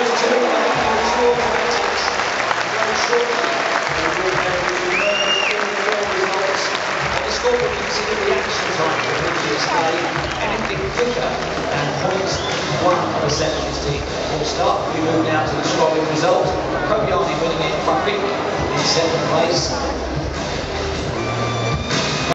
anything quicker than 0.1% of his team will start. We move now to the scoring result. KOBEANE winning it by pick in 7th place.